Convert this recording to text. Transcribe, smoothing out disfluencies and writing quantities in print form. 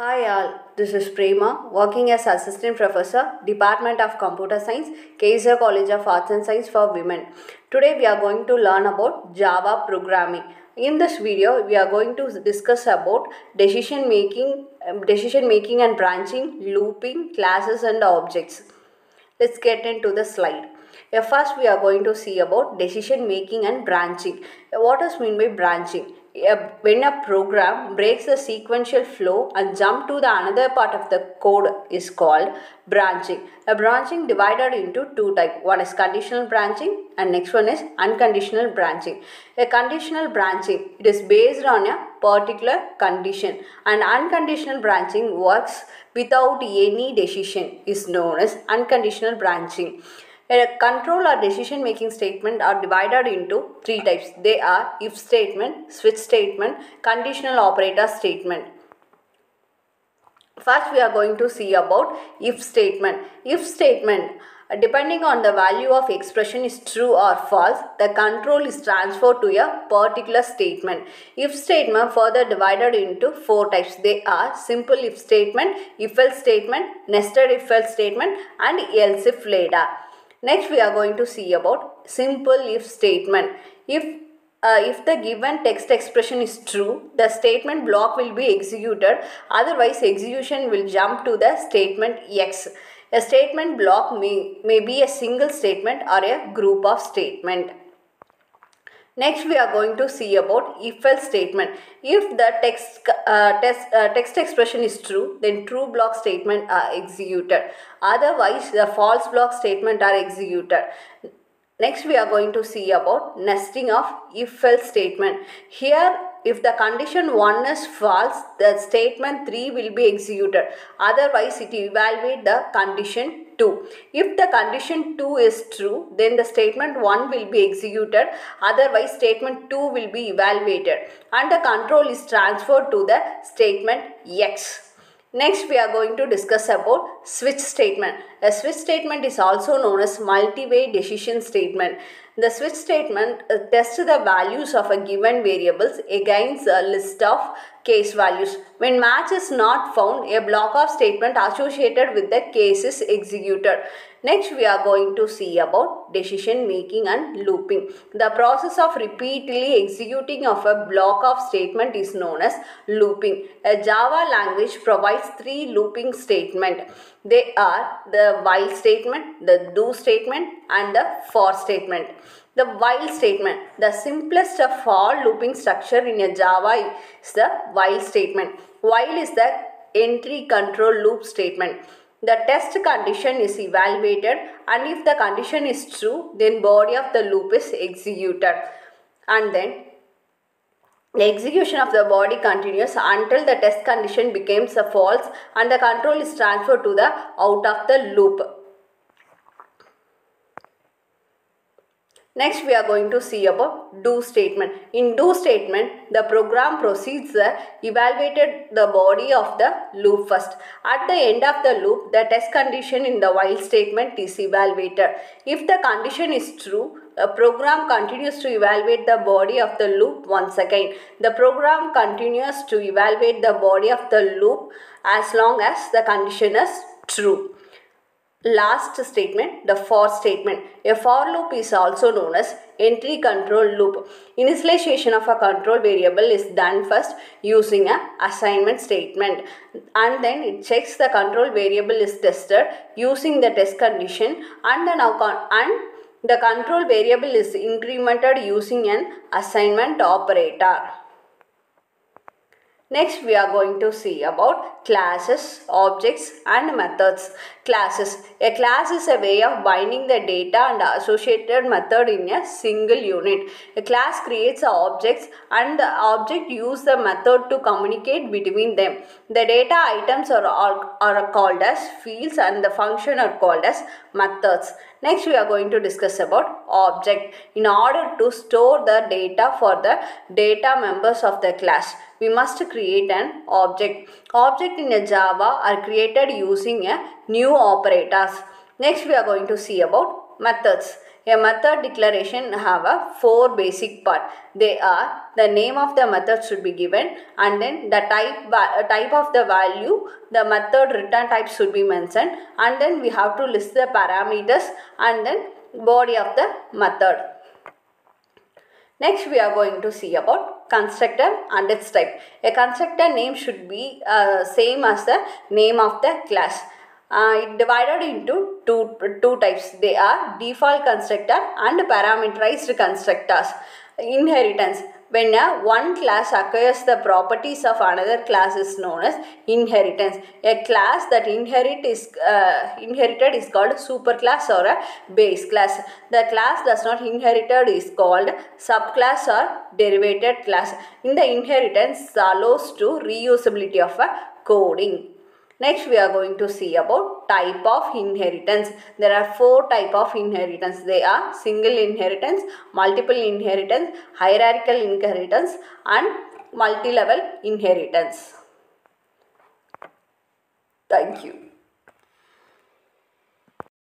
Hi all, this is Prema, working as Assistant Professor, Department of Computer Science, Kaiser College of Arts and Science for Women. Today we are going to learn about Java programming. In this video, we are going to discuss about decision making and branching, looping, classes and objects. Let's get into the slide. First, we are going to see about decision making and branching. What does mean by branching? When a program breaks the sequential flow and jump to the another part of the code is called branching. A branching divided into two types. One is conditional branching and next one is unconditional branching. A conditional branching, it is based on a particular condition, and unconditional branching works without any decision, is known as unconditional branching. A control or decision making statement are divided into three types. They are if statement, switch statement, conditional operator statement. First we are going to see about if statement. If statement, depending on the value of expression is true or false, the control is transferred to a particular statement. If statement further divided into four types. They are simple if statement, if else statement, nested if else statement and else if later. Next we are going to see about simple if statement. If the given text expression is true, the statement block will be executed, otherwise execution will jump to the statement X. A statement block may be a single statement or a group of statements. Next we are going to see about if-else statement. If the text expression is true, then true block statement are executed. Otherwise, the false block statement are executed. Next we are going to see about nesting of if-else statement. Here, if the condition 1 is false, the statement 3 will be executed. Otherwise, it evaluates the condition 2. If the condition 2 is true, then the statement 1 will be executed, otherwise statement 2 will be evaluated and the control is transferred to the statement X. Next, we are going to discuss about switch statement. A switch statement is also known as multi-way decision statement. The switch statement tests the values of a given variables against a list of case values. When match is not found, a block of statement associated with the case is executed. Next, we are going to see about decision making and looping. The process of repeatedly executing of a block of statement is known as looping. A Java language provides three looping statements. They are the while statement, the do statement and the for statement. The while statement. The simplest of all looping structure in a Java is the while statement. While is the entry control loop statement. The test condition is evaluated and if the condition is true, then body of the loop is executed. And then the execution of the body continues until the test condition becomes a false and the control is transferred to the out of the loop. Next, we are going to see about do statement. In do statement, the program proceeds the evaluated the body of the loop first. At the end of the loop, the test condition in the while statement is evaluated. If the condition is true, the program continues to evaluate the body of the loop once again. The program continues to evaluate the body of the loop as long as the condition is true. Last statement, the for statement. A for loop is also known as entry control loop. Initialization of a control variable is done first using an assignment statement, and then it checks the control variable is tested using the test condition, and the control variable is incremented using an assignment operator. Next, we are going to see about classes, objects and methods. Classes. A class is a way of binding the data and associated method in a single unit. A class creates objects and the object uses the method to communicate between them. The data items are called as fields and the function are called as methods. Next, we are going to discuss about object. In order to store the data for the data members of the class, we must create an object. Objects in Java are created using a new operators. Next, we are going to see about Methods. A method declaration have a 4 basic part. They are the name of the method should be given, and then the type of the value, the method return type should be mentioned, and then we have to list the parameters and then body of the method. Next we are going to see about constructor and its type. A constructor name should be same as the name of the class. It divided into two types. They are default constructor and parameterized constructors. Inheritance. When one class acquires the properties of another class is known as inheritance. A class that inherited is called superclass or a base class. The class that's not inherited is called subclass or derivated class. In the inheritance allows to reusability of a coding. Next we are going to see about type of inheritance. There are 4 types of inheritance. They are single inheritance, multiple inheritance, hierarchical inheritance and multi-level inheritance. Thank you.